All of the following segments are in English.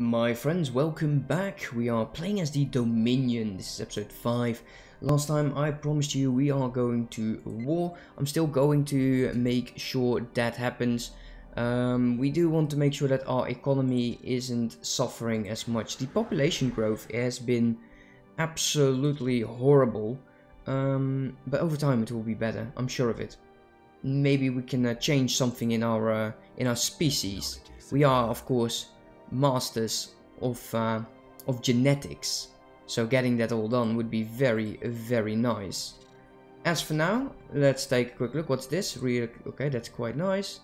My friends, welcome back. We are playing as the Dominion. This is episode 5. Last time I promised you we are going to war. I'm still going to make sure that happens. We do want to make sure that our economy isn't suffering as much. The population growth has been absolutely horrible. But over time it will be better. I'm sure of it. Maybe we can change something in our species. We are, of course, masters of genetics, so getting that all done would be very, very nice. As for now, let's take a quick look. What's this? Okay, that's quite nice.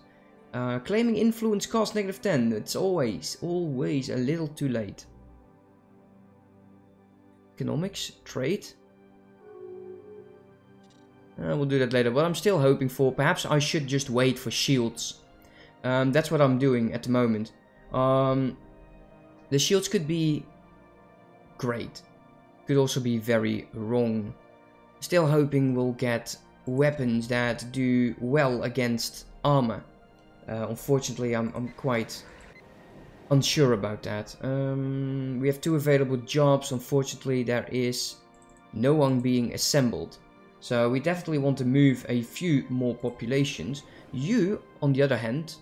Claiming influence cost -10. It's always a little too late. Economics, trade. We'll do that later, but I'm still hoping for, perhaps I should just wait for shields. That's what I'm doing at the moment. The shields could be great, could also be very wrong. Still hoping we'll get weapons that do well against armor. Unfortunately, I'm quite unsure about that. We have 2 available jobs. Unfortunately, there is no one being assembled. So we definitely want to move a few more populations. You, on the other hand,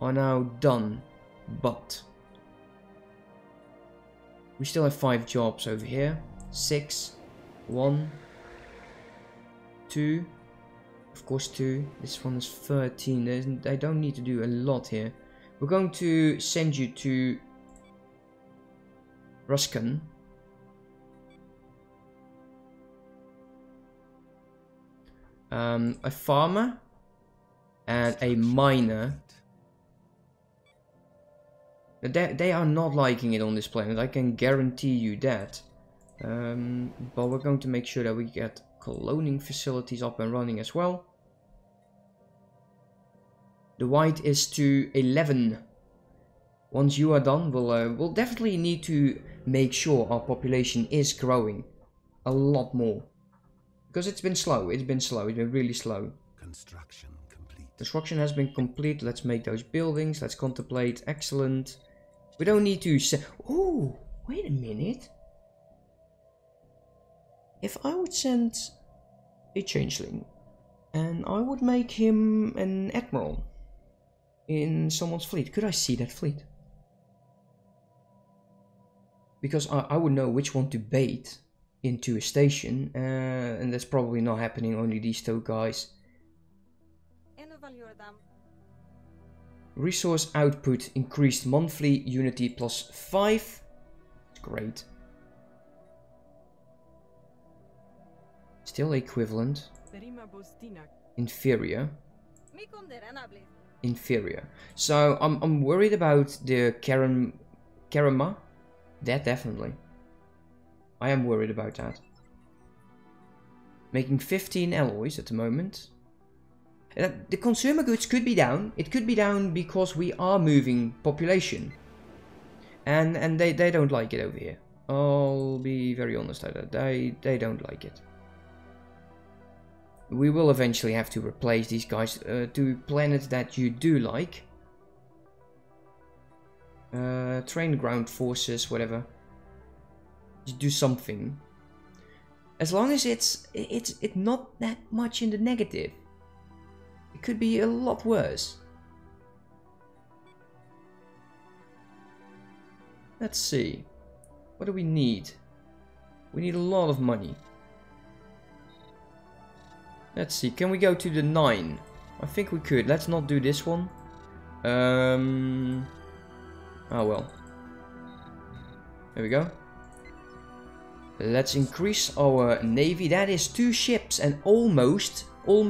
are now done. But we still have 5 jobs over here. 6, 1, 2, of course 2. This one is 13. I don't need to do a lot here. We're going to send you to Ruskin. A farmer and a miner. They are not liking it on this planet, I can guarantee you that. But we're going to make sure that we get cloning facilities up and running as well. The white is to 11. Once you are done, we'll definitely need to make sure our population is growing a lot more. Because it's been slow, it's been really slow. Construction complete. Construction has been complete. Let's make those buildings, let's contemplate. Excellent. We don't need to say, oh, wait a minute. If I would send a changeling and I would make him an admiral in someone's fleet, could I see that fleet? Because I would know which one to bait into a station, and that's probably not happening, only these 2 guys. Resource output increased monthly, unity +5. Great. Still equivalent. Inferior. Inferior. So I'm worried about the Karama. That definitely. I am worried about that. Making 15 alloys at the moment. The consumer goods could be down. It could be down because we are moving population. And they don't like it over here. I'll be very honest about that. They don't like it. We will eventually have to replace these guys to planets that you do like. Train ground forces, whatever. Do something, as long as it's not that much in the negative. It could be a lot worse. Let's see, what do we need? We need a lot of money. Let's see, can we go to the 9? I think we could. Let's not do this one. Oh well, there we go. Let's increase our navy. That is 2 ships and almost 1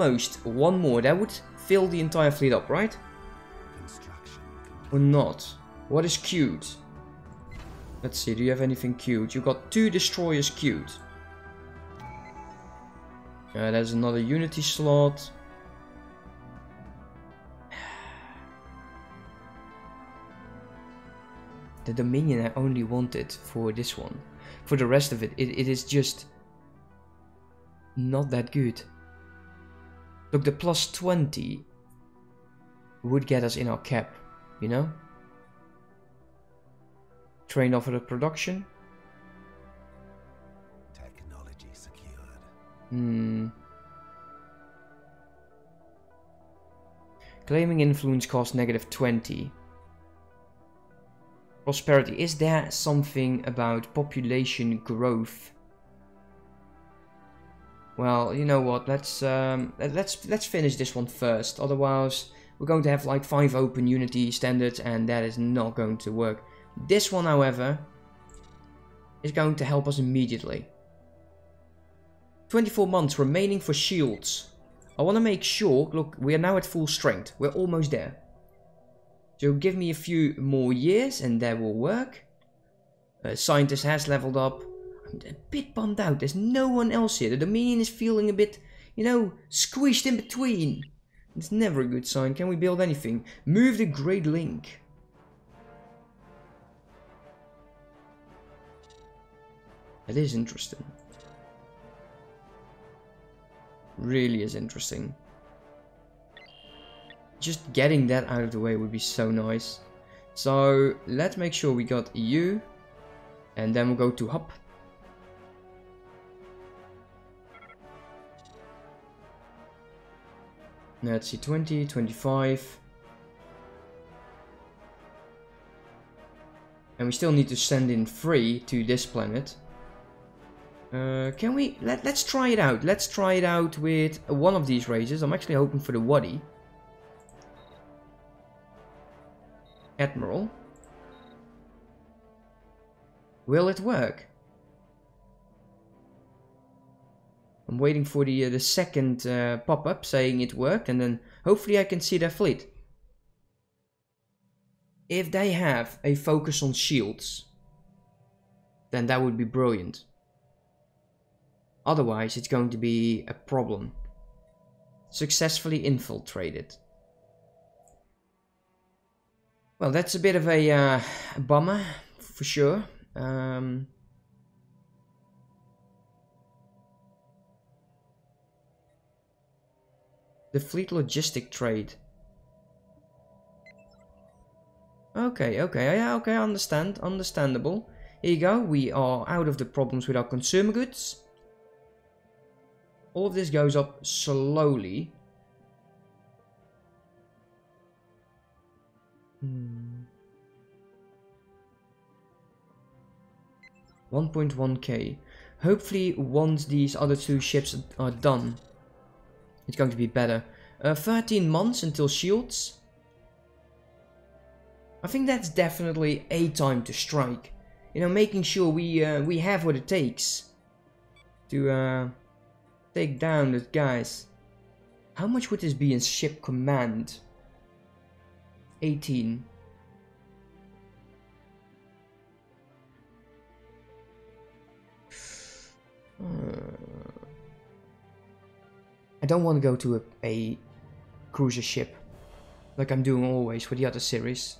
more. That would fill the entire fleet up, right? Or not. What is queued? Let's see, do you have anything queued? You got 2 destroyers queued. There's another unity slot. The Dominion I only wanted for this one. For the rest of it, it is just not that good. Look, the +20 would get us in our cap, you know? Train over production. Technology secured. Claiming influence costs -20. Prosperity. Is there something about population growth? Well, you know what? Let's finish this one first. Otherwise, we're going to have like 5 open Unity standards, and that is not going to work. This one, however, is going to help us immediately. 24 months remaining for shields. I want to make sure, look, we are now at full strength. We're almost there. So give me a few more years and that will work. Scientist has leveled up. I'm a bit bummed out. There's no one else here. The Dominion is feeling a bit, you know, squeezed in between. It's never a good sign. Can we build anything? Move the Great Link. It is interesting. Really is interesting. Just getting that out of the way would be so nice. So let's make sure we got EU, and then we'll go to hub. Let's see, 20, 25. And we still need to send in 3 to this planet. Can we? Let's try it out. Let's try it out with one of these races. I'm actually hoping for the Wadi. Admiral. Will it work? I'm waiting for the second pop-up saying it worked, and then hopefully I can see their fleet. If they have a focus on shields, then that would be brilliant. Otherwise, it's going to be a problem. Successfully infiltrated. Well, that's a bit of a bummer, for sure. The fleet logistic trade. Okay, I understand. Understandable. Here you go. We are out of the problems with our consumer goods. All of this goes up slowly. Hmm. 1.1k. Hopefully once these other 2 ships are done, it's going to be better. 13 months until shields. I think that's definitely a time to strike. You know, making sure we have what it takes to take down those guys. How much would this be in ship command? 18. I don't want to go to a cruiser ship like I'm doing always for the other series.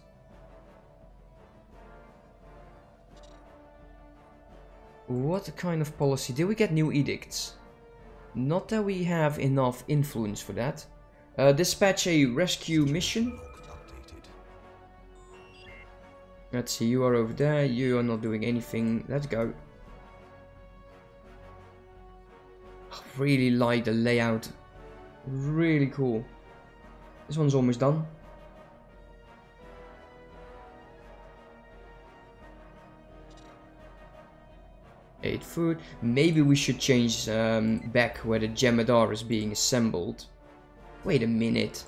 What kind of policy? Did we get new edicts? Not that we have enough influence for that. Dispatch a rescue mission. Let's see, you are over there, you are not doing anything, let's go. I really like the layout, really cool. This one's almost done. Food. Maybe we should change back where the Jem'Hadar is being assembled. Wait a minute.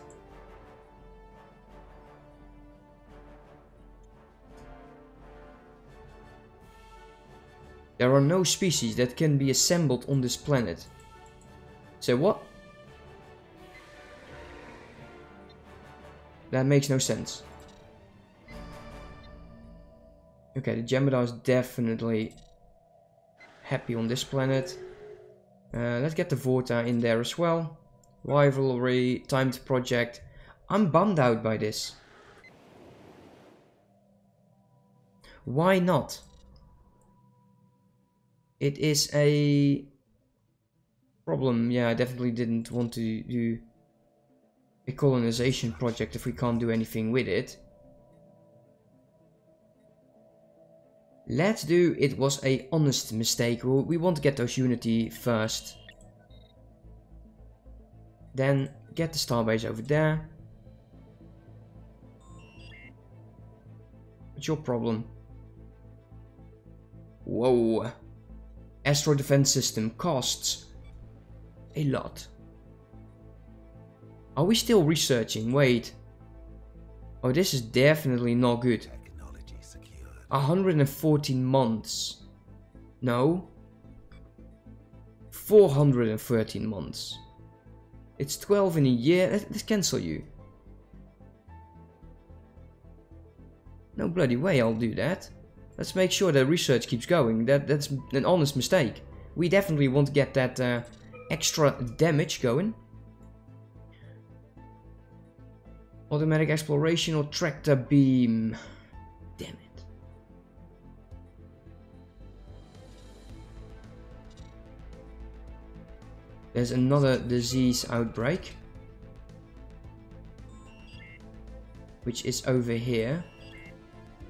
There are no species that can be assembled on this planet. So what? That makes no sense. Okay, the Jem'Hadar is definitely happy on this planet. Let's get the Vorta in there as well. Rivalry, timed project. I'm bummed out by this. Why not? It is a problem. Yeah, I definitely didn't want to do a colonization project if we can't do anything with it. Let's do it was a honest mistake rule. We want to get those unity first. Then get the starbase over there. What's your problem? Whoa. Astro defense system costs a lot. Are we still researching? Wait. Oh, this is definitely not good. 114 months. No. 413 months. It's 12 in a year. Let's cancel you. No bloody way I'll do that. Let's make sure that research keeps going. That's an honest mistake. We definitely want to get that extra damage going. Automatic exploration or tractor beam. Damn it. There's another disease outbreak, which is over here.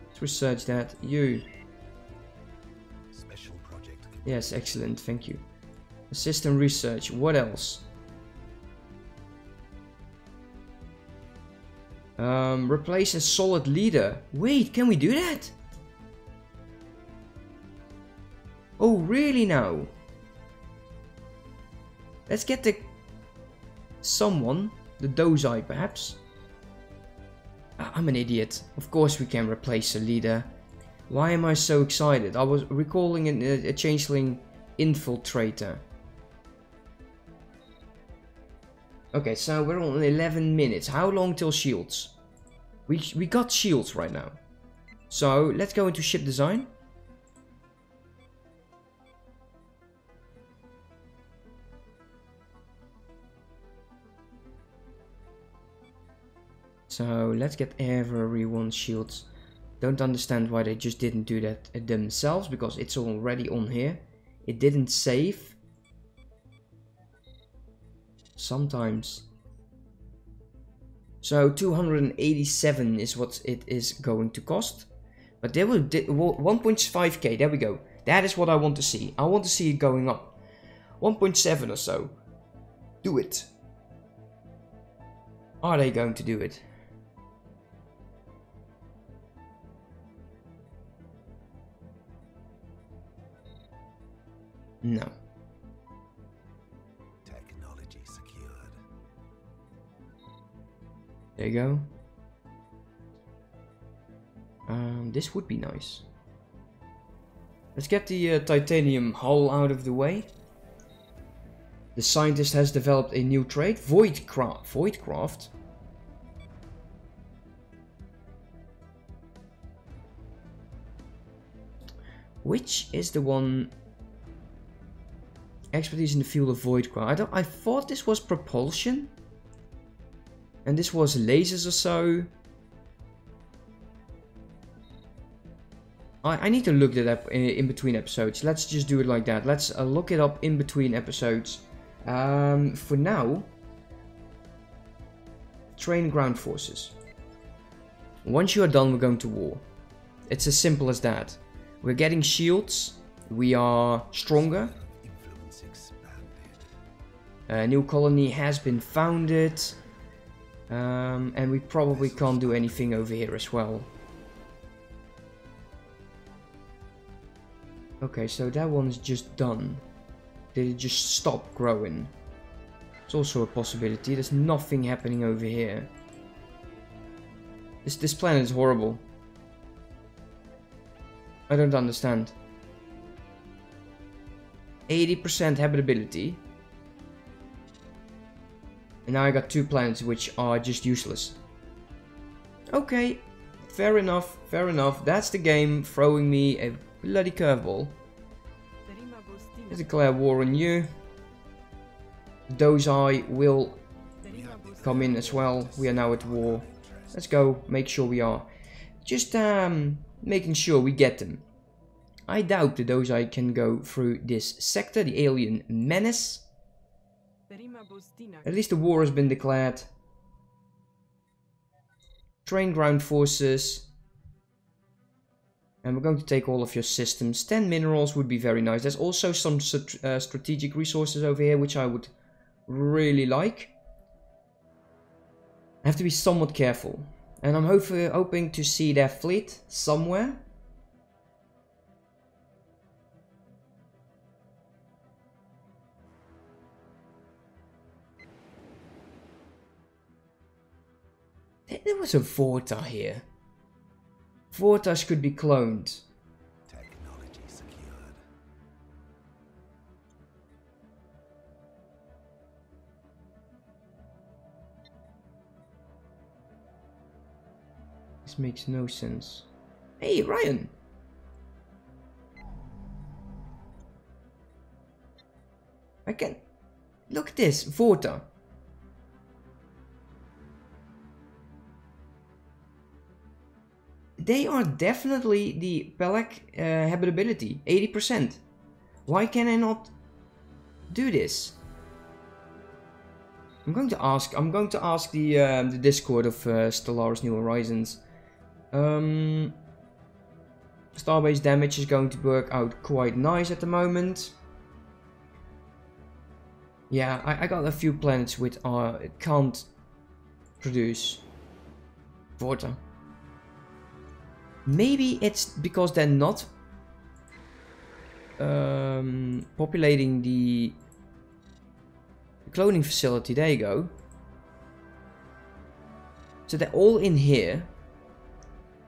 Let's research that. You. Special project. Yes, excellent. Thank you. System research. What else? Replace a solid leader. Wait, can we do that? Oh, really now? Let's get the... someone. The Dosei, perhaps. I'm an idiot. Of course we can replace a leader. Why am I so excited? I was recalling a changeling infiltrator. Okay, so we're on 11 minutes. How long till shields? We got shields right now. So let's go into ship design. So let's get everyone shields. Don't understand why they just didn't do that themselves, because it's already on here. It didn't save. Sometimes. So 287 is what it is going to cost, but there will 1.5k. There we go. That is what I want to see. I want to see it going up 1.7 or so. Do it. Are they going to do it? No. There you go. This would be nice. Let's get the titanium hull out of the way. The scientist has developed a new trait, Voidcraft. Which is the one? Expertise in the field of Voidcraft. I thought this was propulsion. And this was lasers or so. I need to look that up in between episodes. Let's just do it like that. Let's look it up in between episodes. For now, train ground forces. Once you are done, we're going to war. It's as simple as that. We're getting shields. We are stronger. A new colony has been founded. And we probably can't do anything over here as well. Okay, so that one's just done. Did it just stop growing? It's also a possibility. There's nothing happening over here. This planet is horrible. I don't understand. 80% habitability. And now I got two planets which are just useless. Okay, fair enough, fair enough. That's the game throwing me a bloody curveball. Let's declare war on you. Dosei will come in as well. We are now at war. Let's go, make sure we are. Just making sure we get them. I doubt the Dosei can go through this sector, the alien menace. At least the war has been declared. Train ground forces. And we're going to take all of your systems. 10 minerals would be very nice. There's also some strategic resources over here, which I would really like. I have to be somewhat careful. And I'm hoping to see their fleet somewhere. There was a Vorta here. Vortas could be cloned. Technology secured. This makes no sense. Hey, Ryan! I can... Look at this, Vorta. They are definitely the Pelek habitability, 80%. Why can I not do this? I'm going to ask the Discord of Stellaris New Horizons. Starbase damage is going to work out quite nice at the moment. Yeah, I got a few planets which can't produce water. Maybe it's because they're not populating the cloning facility. There you go. So they're all in here.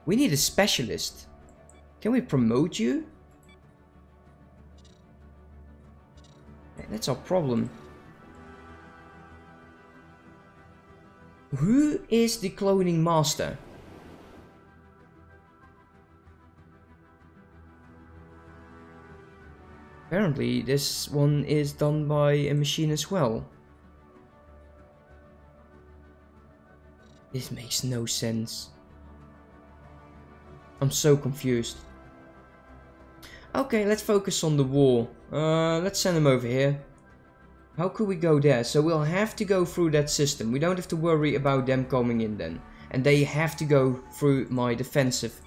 We need a specialist. Can we promote you? That's our problem. Who is the cloning master? Apparently, this one is done by a machine as well. This makes no sense. I'm so confused. Okay, let's focus on the war. Let's send him over here. How could we go there? So we'll have to go through that system. We don't have to worry about them coming in then. And they have to go through my defensive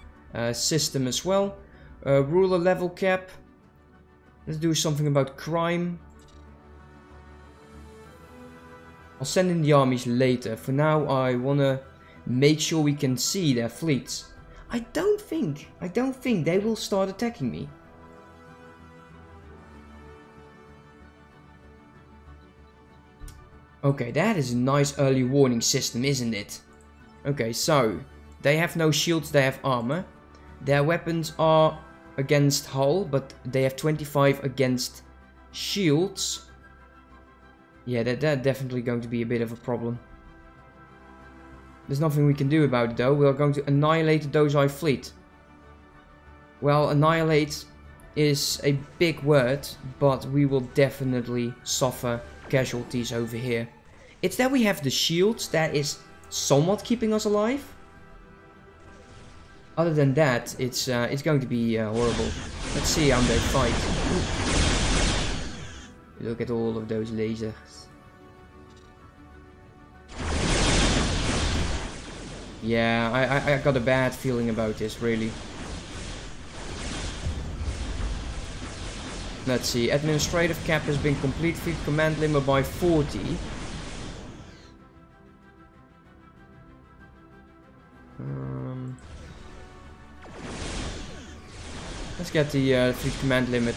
system as well. Ruler level cap. Let's do something about crime. I'll send in the armies later. For now, I wanna make sure we can see their fleets. I don't think they will start attacking me. Okay, that is a nice early warning system, isn't it? Okay, so they have no shields, they have armor. Their weapons are against hull, but they have 25 against shields. Yeah, that's definitely going to be a bit of a problem. There's nothing we can do about it though. We are going to annihilate the Dosei fleet. Well, annihilate is a big word, but we will definitely suffer casualties over here. It's that we have the shields that is somewhat keeping us alive. Other than that, it's going to be horrible. Let's see how they fight. Ooh. Look at all of those lasers. Yeah, I got a bad feeling about this, really. Let's see, administrative cap has been complete, fleet command limit by 40. Let's get the fleet command limit.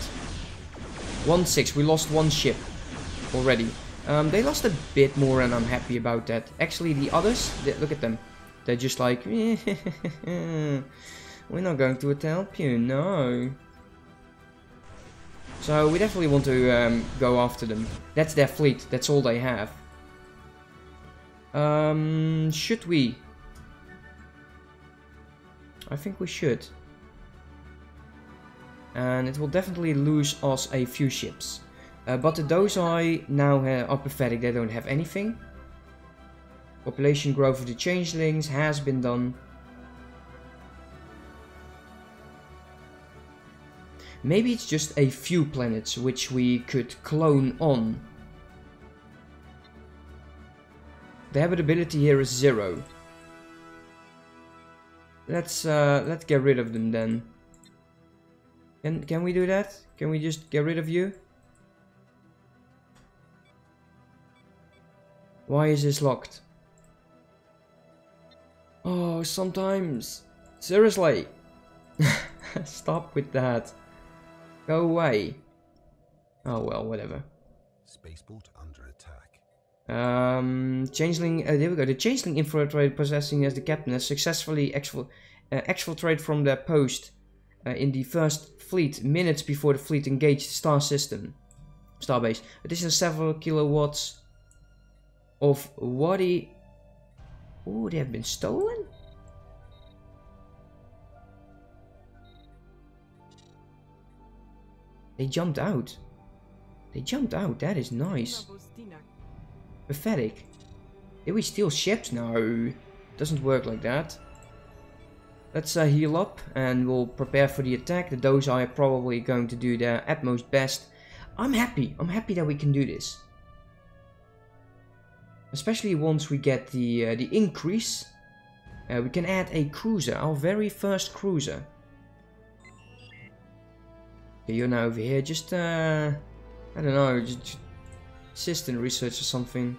1-6, we lost one ship already. They lost a bit more and I'm happy about that. Actually the others, look at them. They're just like, we're not going to help you, no. So we definitely want to go after them. That's their fleet, that's all they have. Should we? I think we should. And it will definitely lose us a few ships. But the Dosei now are pathetic, they don't have anything. Population growth of the changelings has been done. Maybe it's just a few planets which we could clone on. The habitability here is 0. Let's get rid of them then. Can we do that? Can we just get rid of you? Why is this locked? Oh, sometimes. Seriously. Stop with that. Go away. Oh well, whatever. Spaceport under attack. Changeling. There we go. The changeling infiltrated, possessing as the captain, has successfully exfiltrated from their post in the first fleet minutes before the fleet engaged star system, starbase. Additional several kilowatts of Wadi. Oh, they have been stolen. They jumped out. They jumped out. That is nice. Pathetic. Did we steal ships? No, doesn't work like that. Let's heal up and we'll prepare for the attack. The Dosei are probably going to do their utmost best. I'm happy. I'm happy that we can do this. Especially once we get the increase, we can add a cruiser, our very first cruiser. Okay, you're now over here. Just I don't know, just assist in research or something.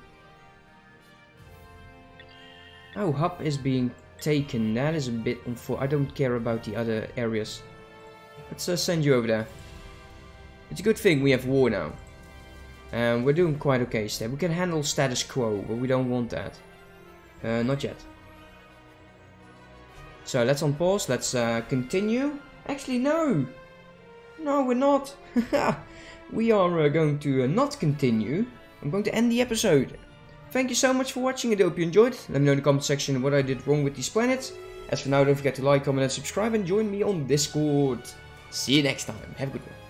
Oh, hub is being taken. That is a bit unfortunate. I don't care about the other areas. Let's send you over there. It's a good thing we have war now. And we're doing quite okay still. We can handle status quo, but we don't want that. Not yet. So let's unpause. Let's continue. Actually, no! No, we're not. We are going to not continue. I'm going to end the episode. Thank you so much for watching it. I hope you enjoyed. Let me know in the comment section what I did wrong with these planets. As for now, don't forget to like, comment and subscribe, and join me on Discord. See you next time. Have a good one.